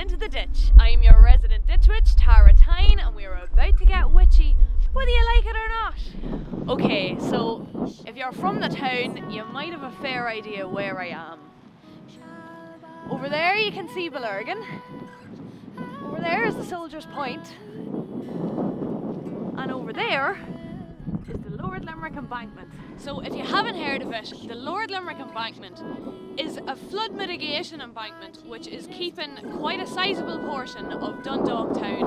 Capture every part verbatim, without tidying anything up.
into the ditch. I am your resident ditch witch, Tara Tyne, and we are about to get witchy, whether you like it or not. Okay, so if you're from the town, you might have a fair idea where I am. Over there you can see Balergan. Over there is the Soldiers Point. And over there is the Lord Limerick Embankment. So if you haven't heard of it, the Lord Limerick Embankment is a flood mitigation embankment which is keeping quite a sizable portion of Dundalk town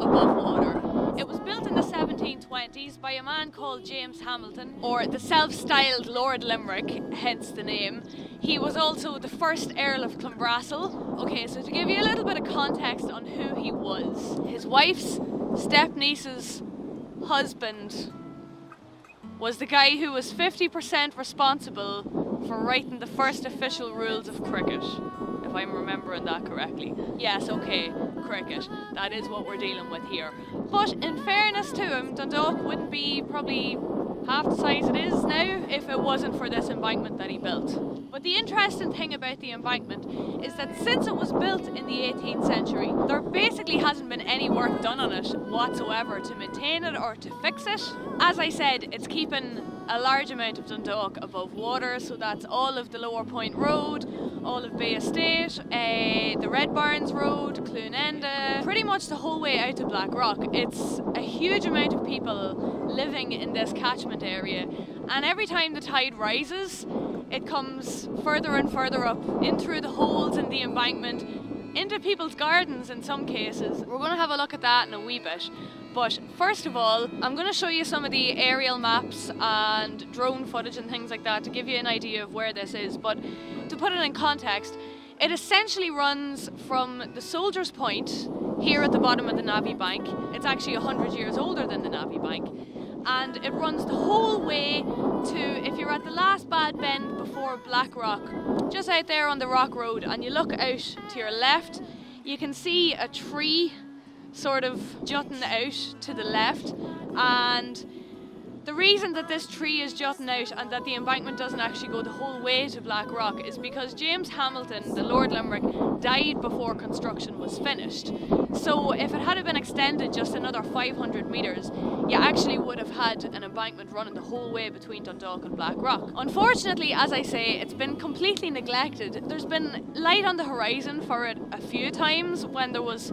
above water. It was built in the seventeen twenties by a man called James Hamilton, or the self-styled Lord Limerick, hence the name. He was also the first Earl of Clanbrassil. Okay, so to give you a little bit of context on who he was, his wife's step-niece's husband was the guy who was fifty percent responsible for writing the first official rules of cricket, if I'm remembering that correctly. Yes, okay, cricket. That is what we're dealing with here. But in fairness to him, Dundalk wouldn't be probably half the size it is now if it wasn't for this embankment that he built. But the interesting thing about the embankment is that since it was built in the eighteenth century, there basically hasn't been any work done on it whatsoever to maintain it or to fix it. As I said, it's keeping a large amount of Dundalk above water, so that's all of the lower Point Road, all of Bay Estate, uh, the Red Barns Road, Cluan Enda, pretty much the whole way out to Black Rock. It's a huge amount of people living in this catchment area, and every time the tide rises it comes further and further up in through the holes in the embankment, into people's gardens in some cases. We're going to have a look at that in a wee bit. But first of all, I'm going to show you some of the aerial maps and drone footage and things like that to give you an idea of where this is. But to put it in context, it essentially runs from the Soldiers Point here at the bottom of the Navvy Bank. It's actually one hundred years older than the Navvy Bank. And it runs the whole way to, if you're at the last bad bend before Blackrock, just out there on the Rock Road, and you look out to your left, you can see a tree sort of jutting out to the left, and the reason that this tree is jutting out and that the embankment doesn't actually go the whole way to Black Rock is because James Hamilton, the Lord Limerick, died before construction was finished. So if it had been extended just another five hundred metres, you actually would have had an embankment running the whole way between Dundalk and Black Rock. Unfortunately, as I say, it's been completely neglected. There's been light on the horizon for it a few times when there was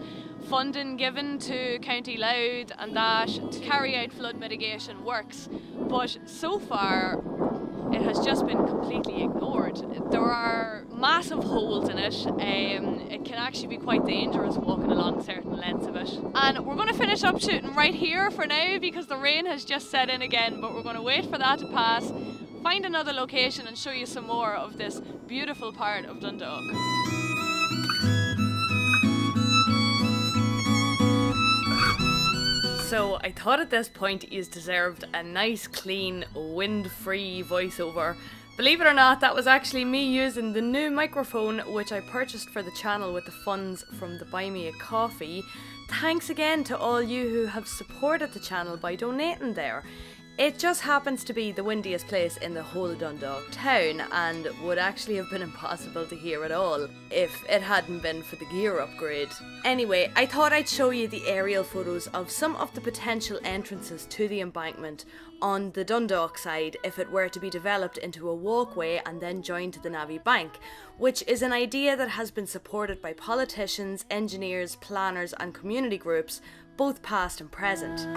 funding given to County Louth and that to carry out flood mitigation works, but so far it has just been completely ignored. There are massive holes in it, um, it can actually be quite dangerous walking along certain lengths of it. And we're going to finish up shooting right here for now because the rain has just set in again, but we're going to wait for that to pass, find another location and show you some more of this beautiful part of Dundalk. So I thought at this point you deserved a nice, clean, wind-free voiceover. Believe it or not, that was actually me using the new microphone which I purchased for the channel with the funds from the Buy Me a Coffee. Thanks again to all you who have supported the channel by donating there. It just happens to be the windiest place in the whole Dundalk town and would actually have been impossible to hear at all if it hadn't been for the gear upgrade. Anyway, I thought I'd show you the aerial photos of some of the potential entrances to the embankment on the Dundalk side if it were to be developed into a walkway and then joined to the Navvy Bank, which is an idea that has been supported by politicians, engineers, planners and community groups, both past and present.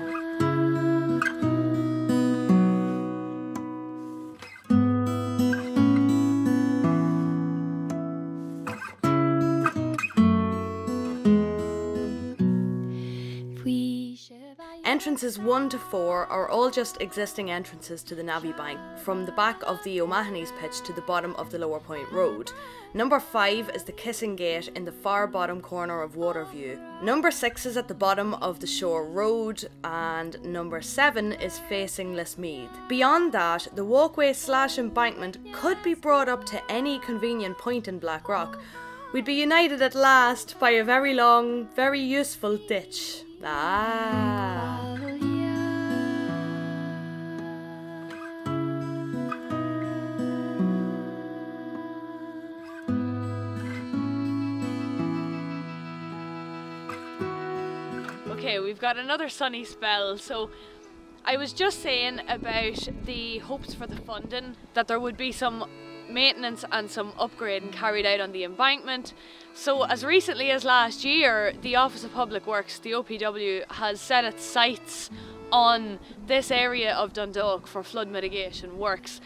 Entrances one to four are all just existing entrances to the Navvy Bank, from the back of the O'Mahony's pitch to the bottom of the Lower Point Road. Number five is the Kissing Gate in the far bottom corner of Waterview. Number six is at the bottom of the Shore Road, and number seven is facing Lesmead. Beyond that, the walkway slash embankment could be brought up to any convenient point in Blackrock. We'd be united at last by a very long, very useful ditch. Ah. Okay, we've got another sunny spell. So I was just saying about the hopes for the funding, that there would be some maintenance and some upgrading carried out on the embankment. So as recently as last year, the Office of Public Works, the O P W, has set its sights on this area of Dundalk for flood mitigation works.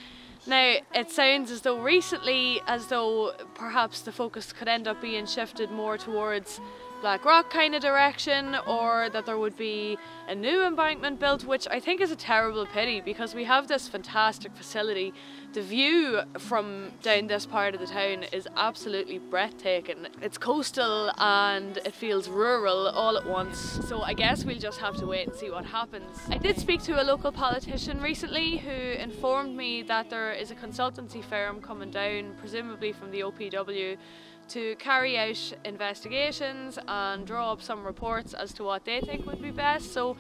Now, it sounds as though recently, as though perhaps the focus could end up being shifted more towards Black Rock kind of direction, or that there would be a new embankment built, which I think is a terrible pity because we have this fantastic facility. The view from down this part of the town is absolutely breathtaking. It's coastal and it feels rural all at once, so I guess we'll just have to wait and see what happens. I did speak to a local politician recently who informed me that there is a consultancy firm coming down, presumably from the O P W, to carry out investigations and draw up some reports as to what they think would be best. So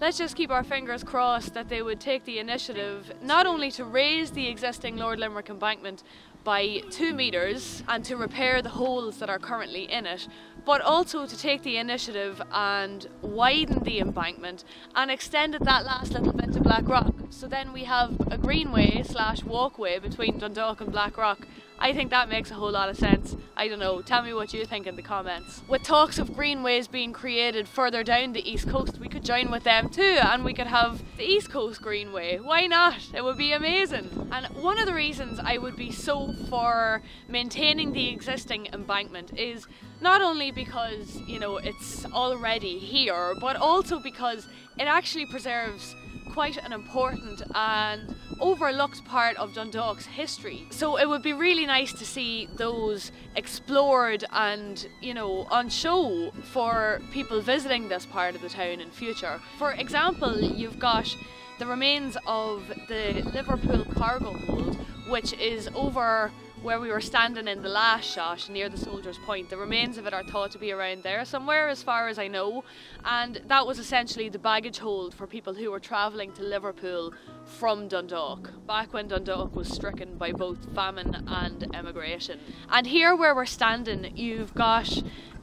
let's just keep our fingers crossed that they would take the initiative not only to raise the existing Lord Limerick embankment by two metres and to repair the holes that are currently in it, but also to take the initiative and widen the embankment and extend it that last little bit to Black Rock. So then we have a greenway slash walkway between Dundalk and Black Rock. I think that makes a whole lot of sense. I don't know, tell me what you think in the comments. With talks of greenways being created further down the East Coast, we could join with them too, and we could have the East Coast Greenway. Why not? It would be amazing. And one of the reasons I would be so for maintaining the existing embankment is not only because, you know, it's already here, but also because it actually preserves quite an important and overlooked part of Dundalk's history. So it would be really nice to see those explored and, you know, on show for people visiting this part of the town in future. For example, you've got the remains of the Liverpool cargo hold, which is over where we were standing in the last shot near the Soldiers Point. The remains of it are thought to be around there somewhere, as far as I know, and that was essentially the baggage hold for people who were travelling to Liverpool from Dundalk, back when Dundalk was stricken by both famine and emigration. And here where we're standing, you've got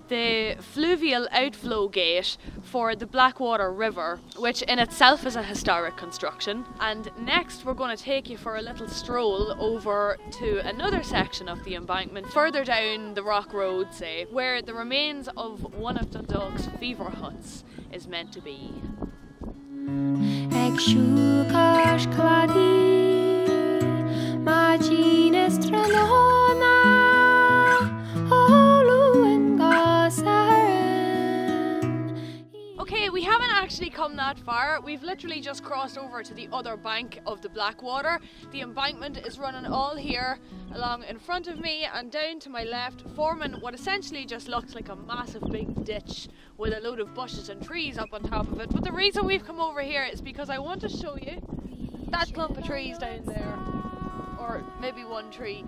the fluvial outflow gate for the Blackwater River, which in itself is a historic construction. And next we're going to take you for a little stroll over to another section of the embankment further down the Rock Road, say, where the remains of one of Dundalk's fever huts is meant to be. Okay, we haven't actually come that far. We've literally just crossed over to the other bank of the Blackwater. The embankment is running all here along in front of me and down to my left, forming what essentially just looks like a massive big ditch with a load of bushes and trees up on top of it. But the reason we've come over here is because I want to show you that clump of trees down there, or maybe one tree.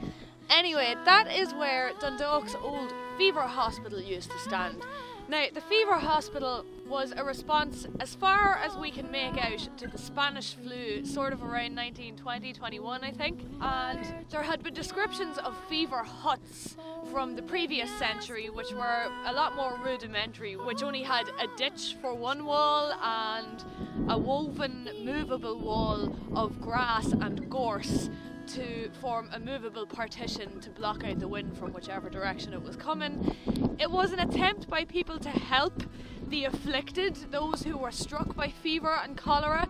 Anyway, that is where Dundalk's old fever hospital used to stand. Now, the fever hospital was a response, as far as we can make out, to the Spanish flu, sort of around nineteen twenty, twenty-one, I think. And there had been descriptions of fever huts from the previous century, which were a lot more rudimentary, which only had a ditch for one wall and a woven, movable wall of grass and gorse to form a movable partition to block out the wind from whichever direction it was coming. It was an attempt by people to help the afflicted, those who were struck by fever and cholera.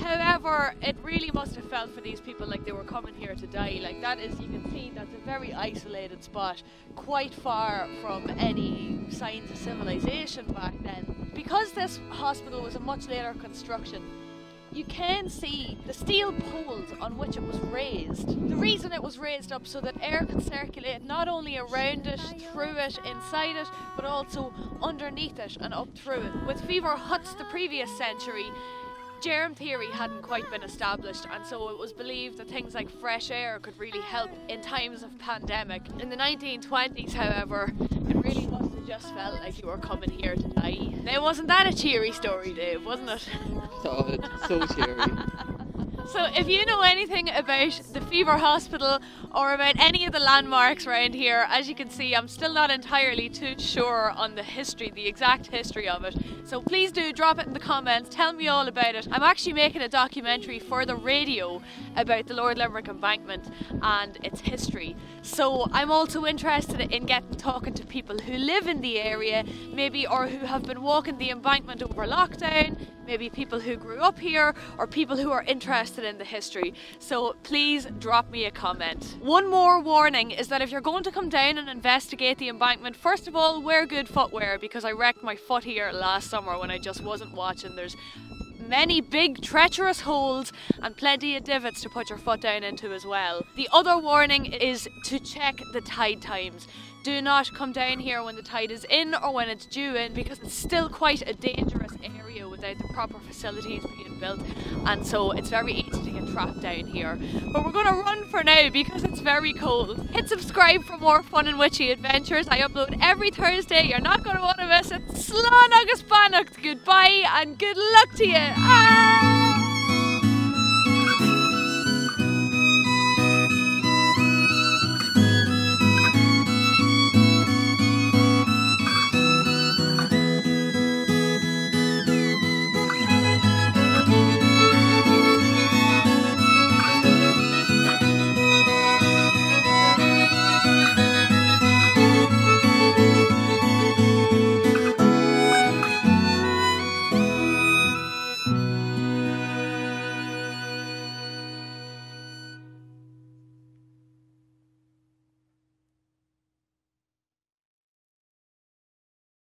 However, it really must have felt for these people like they were coming here to die. Like, that is, you can see that's a very isolated spot, quite far from any signs of civilization back then. Because this hospital was a much later construction, you can see the steel poles on which it was raised. The reason it was raised up so that air could circulate not only around it, through it, inside it, but also underneath it and up through it. With fever huts the previous century, germ theory hadn't quite been established, and so it was believed that things like fresh air could really help in times of pandemic. In the nineteen twenties, however, it really must have just felt like you were coming here to die. Now, wasn't that a cheery story, Dave, wasn't it? Oh, it's so cheery. So if you know anything about the fever hospital or about any of the landmarks around here, as you can see, I'm still not entirely too sure on the history, the exact history of it. So please do drop it in the comments, tell me all about it. I'm actually making a documentary for the radio about the Lord Limerick Embankment and its history. So I'm also interested in getting talking to people who live in the area, maybe, or who have been walking the embankment over lockdown, maybe people who grew up here or people who are interested in the history. So please drop me a comment. One more warning is that if you're going to come down and investigate the embankment, first of all, wear good footwear, because I wrecked my foot here last summer when I just wasn't watching. There's many big treacherous holes and plenty of divots to put your foot down into as well. The other warning is to check the tide times. Do not come down here when the tide is in or when it's due in, because it's still quite a dangerous area without the proper facilities being built, and so it's very easy to get trapped down here. But we're going to run for now because it's very cold. Hit subscribe for more fun and witchy adventures. I upload every Thursday. You're not going to want to miss it. Slán agus bannacht. Goodbye and good luck to you. Ah!